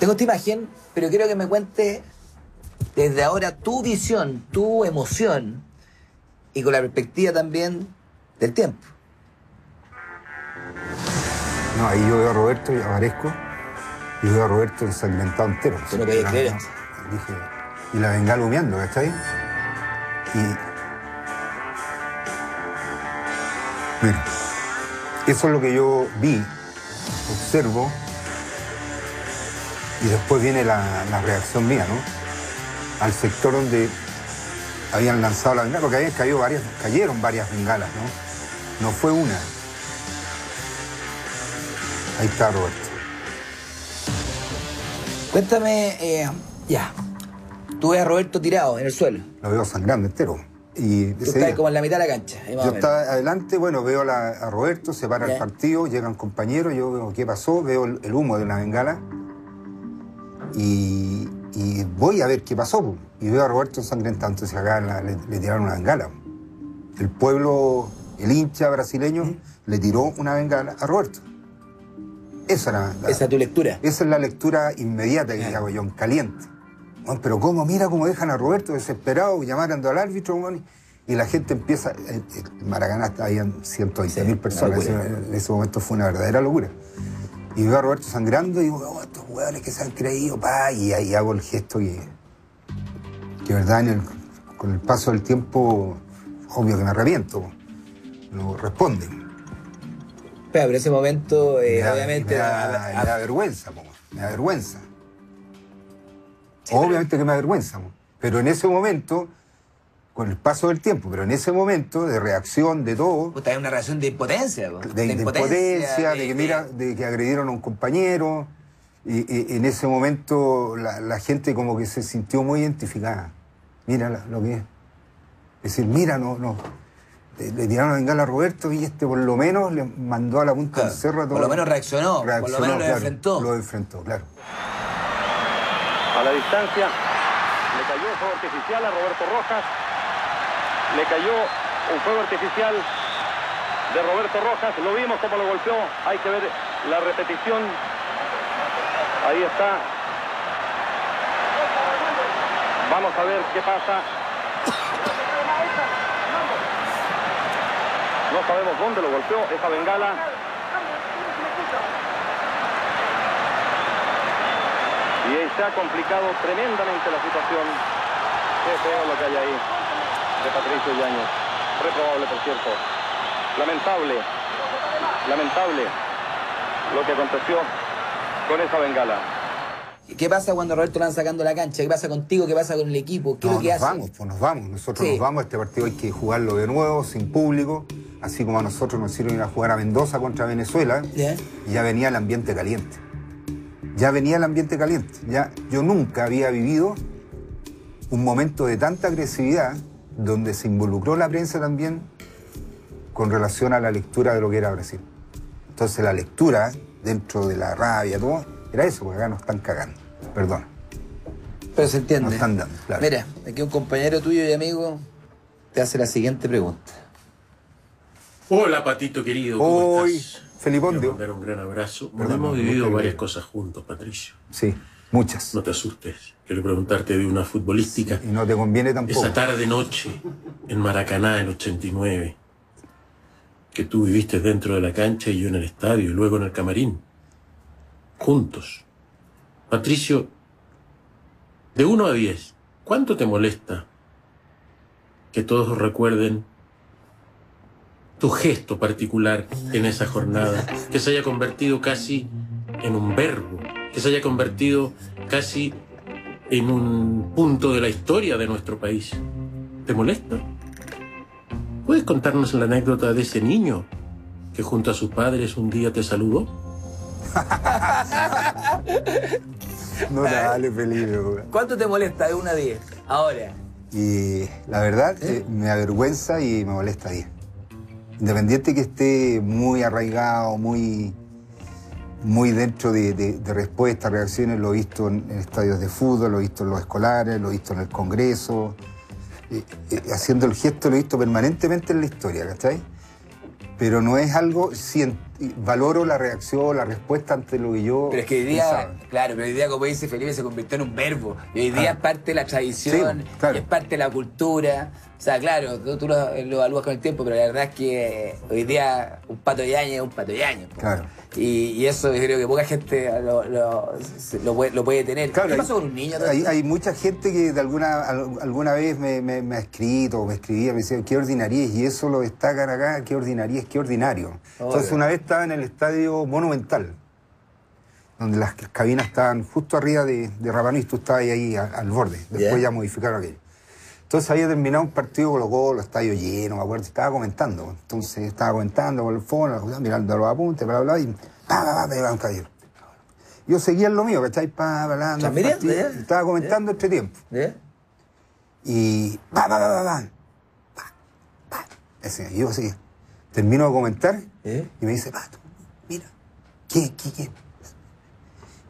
Tengo esta imagen, pero quiero que me cuentes desde ahora tu visión, tu emoción y con la perspectiva también del tiempo. No, ahí yo veo a Roberto y aparezco. Y veo a Roberto ensangrentado entero. Tú no podías creer. Dije, y la bengala humeando, ¿cachai? Y... mira, eso es lo que yo vi, observo, y después viene la reacción mía, ¿no? Al sector donde habían lanzado la bengala, porque habían caído varias, cayeron varias bengalas, ¿no? No fue una. Ahí está Roberto. Cuéntame, ya, tú ves a Roberto tirado en el suelo. Lo veo sangrando entero. Y tú estás como en la mitad de la cancha. Yo estaba adelante, bueno, veo a Roberto, se para el partido, llega un compañero, yo veo qué pasó, veo el humo de una bengala y voy a ver qué pasó. Y veo a Roberto ensangrentado, entonces acá le tiraron una bengala. El pueblo, el hincha brasileño, le tiró una bengala a Roberto. Esa era esa es tu lectura. Esa es la lectura inmediata que hago yo, en caliente. Bueno, pero cómo, mira cómo dejan a Roberto desesperado, llamaron al árbitro, bueno, y la gente empieza... En Maracaná habían 120.000 personas. En ese momento fue una verdadera locura. Y veo a Roberto sangrando y digo, oh, estos huevones que se han creído, pa, y ahí hago el gesto que verdad, con el paso del tiempo, obvio que me arrepiento. No responden. Pero en ese momento, obviamente... Me da vergüenza, po, me da vergüenza. Sí, obviamente que me da vergüenza, po. Pero en ese momento, con el paso del tiempo, pero en ese momento de reacción, de todo... Puta, hay una reacción de impotencia, po. De que agredieron a un compañero. Y en ese momento la gente como que se sintió muy identificada. Mira lo que es. Es decir, mira, no... Le tiraron a vengar a Roberto y este por lo menos le mandó a la punta del cerro a todo. Por lo menos reaccionó por lo menos lo enfrentó. Lo enfrentó, claro. A la distancia le cayó un fuego artificial a Roberto Rojas. Le cayó un fuego artificial de Roberto Rojas. Lo vimos como lo golpeó. Hay que ver la repetición. Ahí está. Vamos a ver qué pasa. No sabemos dónde lo golpeó esa bengala. Y ahí se ha complicado tremendamente la situación. Qué feo lo que hay ahí de Patricio Yáñez. Reprobable, por cierto. Lamentable. Lamentable lo que aconteció con esa bengala. ¿Qué pasa cuando Roberto lo van sacando la cancha? ¿Qué pasa contigo? ¿Qué pasa con el equipo? ¿Qué es lo que hace? Nos vamos. Nosotros nos vamos. Este partido hay que jugarlo de nuevo, sin público. Así como a nosotros nos hicieron ir a jugar a Mendoza contra Venezuela, y ya venía el ambiente caliente. Yo nunca había vivido un momento de tanta agresividad donde se involucró la prensa también con relación a la lectura de lo que era Brasil. Entonces la lectura, dentro de la rabia, todo, era eso, porque acá nos están cagando. Perdón. Pero se entiende. Nos están dando, claro. Mira, aquí un compañero tuyo y amigo te hace la siguiente pregunta. Hola, Patito querido, ¿cómo estás? Felipón, te voy a mandar un gran abrazo. Hemos vivido varias cosas juntos, Patricio. Sí, muchas. No te asustes. Quiero preguntarte de una futbolística. Sí, y no te conviene tampoco. Esa tarde-noche en Maracaná, en 89, que tú viviste dentro de la cancha y yo en el estadio y luego en el camarín. Juntos. Patricio, de 1 a 10, ¿cuánto te molesta que todos recuerden tu gesto particular en esa jornada, que se haya convertido casi en un verbo, que se haya convertido casi en un punto de la historia de nuestro país? ¿Te molesta? ¿Puedes contarnos la anécdota de ese niño que junto a sus padres un día te saludó? No te vale, Felipe. ¿Cuánto te molesta de 1 a 10 ahora? Y la verdad, me avergüenza y me molesta 10. Independiente que esté muy arraigado, muy dentro de respuestas, reacciones, lo he visto en estadios de fútbol, lo he visto en los escolares, lo he visto en el Congreso. Haciendo el gesto lo he visto permanentemente en la historia, ¿cachai? Pero no es algo... Sí, valoro la reacción, la respuesta ante lo que yo... Pero es que hoy día, pensaba. Claro, pero hoy día, como dice Felipe, se convirtió en un verbo. Y hoy día es parte de la tradición, sí, claro, es parte de la cultura. O sea, claro, tú lo evalúas con el tiempo, pero la verdad es que hoy día un Pato Yáñez es un Pato Yáñez. Claro. Y eso yo creo que poca gente lo puede tener. Claro, ¿qué pasó con un niño? Hay mucha gente que de alguna vez me ha escrito, me escribía, me decía, qué ordinariez, y eso lo destacan acá, qué ordinariez, qué ordinario. Obvio. Entonces una vez estaba en el estadio Monumental, donde las cabinas estaban justo arriba de Rapano y tú estabas ahí al borde. Después ya modificaron aquello. Entonces había terminado un partido Colo Colo, estadio lleno, me acuerdo, estaba comentando. Entonces estaba comentando con el fono, mirando los apuntes, bla, bla, bla, y me iba a un taller. Yo seguía en lo mío, ¿cachai? Estaba comentando este tiempo. Y yo seguía. Termino de comentar y me dice, Pato, mira, ¿qué?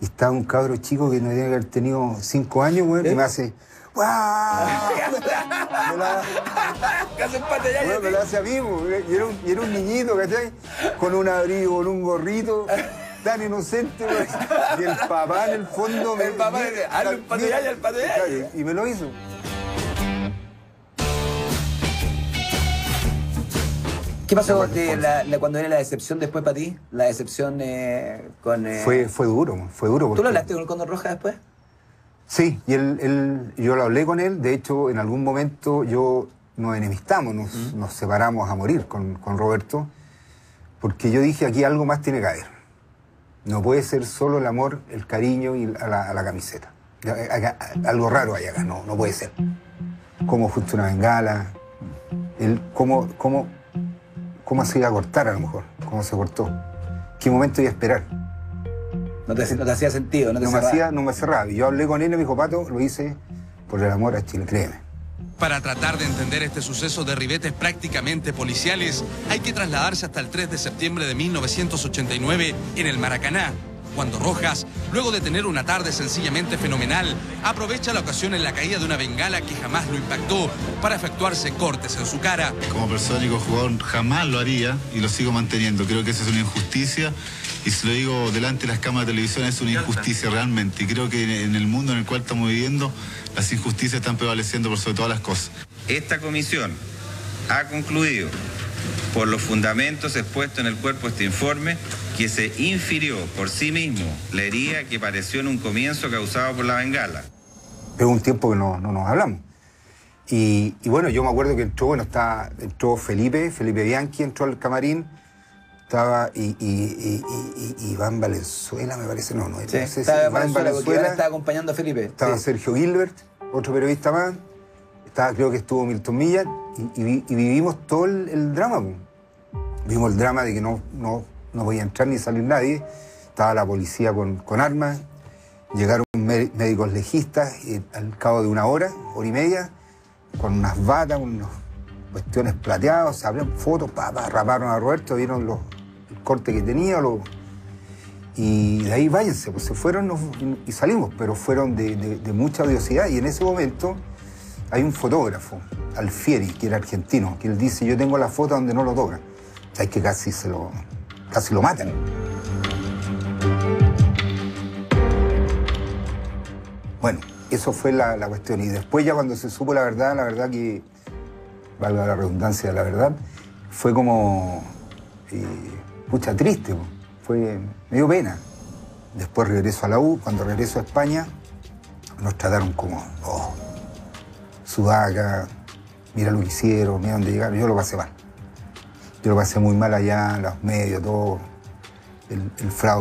Y estaba un cabro chico que no tenía que haber tenido 5 años, güey, y me hace... ¡Wow! Me la hace a mí, y era un niñito, ¿cachai? Con un abrigo, con un gorrito, tan inocente, y el papá en el fondo me... El papá dice, hazle un Pato Yáñez, el Pato Yáñez. Y me lo hizo. ¿Qué pasó cuando era la decepción después para ti? La decepción con... Fue duro, fue duro. Porque... ¿Tú lo hablaste con el Condor Rojas después? Sí, y yo lo hablé con él. De hecho, en algún momento nos enemistamos, nos separamos a morir con Roberto, porque yo dije, aquí algo más tiene que haber. No puede ser solo el amor, el cariño y a la camiseta. Algo raro hay acá, no puede ser. Cómo fuiste una bengala, cómo se iba a cortar a lo mejor, cómo se cortó, qué momento iba a esperar. No te hacía sentido, no me cerraba. Yo hablé con él y me dijo, Pato, lo hice por el amor a Chile, créeme. Para tratar de entender este suceso de ribetes prácticamente policiales, hay que trasladarse hasta el 3 de septiembre de 1989 en el Maracaná, cuando Rojas, luego de tener una tarde sencillamente fenomenal, aprovecha la ocasión en la caída de una bengala que jamás lo impactó para efectuarse cortes en su cara. Como persona y como jugador jamás lo haría y lo sigo manteniendo. Creo que esa es una injusticia. Y se lo digo delante de las cámaras de televisión, es una injusticia realmente. Y creo que en el mundo en el cual estamos viviendo, las injusticias están prevaleciendo por sobre todas las cosas. Esta comisión ha concluido, por los fundamentos expuestos en el cuerpo de este informe, que se infirió por sí mismo la herida que pareció en un comienzo causado por la bengala. Es un tiempo que no nos hablamos. Y bueno, yo me acuerdo que entró Felipe Bianchi, entró al camarín. Estaba y Iván Valenzuela, me parece, no sé si Iván Valenzuela estaba acompañando a Felipe. Estaba Sergio Gilbert, otro periodista más. Creo que estuvo Milton Millas. Y vivimos todo el drama. Vimos el drama de que no podía entrar ni salir nadie. Estaba la policía con armas. Llegaron médicos legistas al cabo de una hora y media, con unas batas, unos cuestiones plateadas, se abrieron fotos, raparon a Roberto, vieron el corte que tenía, y de ahí váyanse, pues se fueron y salimos, pero fueron de mucha odiosidad. Y en ese momento hay un fotógrafo, Alfieri, que era argentino, que él dice, yo tengo la foto donde no lo tocan. O sea, es que casi lo matan. Bueno, eso fue la cuestión. Y después ya cuando se supo la verdad que, valga la redundancia, la verdad, fue como... pucha, triste, fue... me dio pena. Después regreso a la U, cuando regreso a España, nos trataron como... oh, sudaca, mira lo que hicieron, mira dónde llegaron. Yo lo pasé mal. Yo lo pasé muy mal allá, los medios, todo, el fraude.